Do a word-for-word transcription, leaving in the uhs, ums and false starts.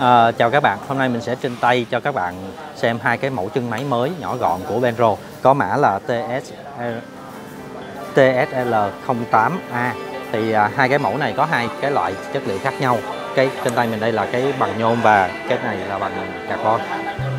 À, chào các bạn, hôm nay mình sẽ trình tay cho các bạn xem hai cái mẫu chân máy mới nhỏ gọn của Benro, có mã là T S L zero eight A. Thì à, hai cái mẫu này có hai cái loại chất liệu khác nhau. Cái trên tay mình đây là cái bằng nhôm và cái này là bằng carbon.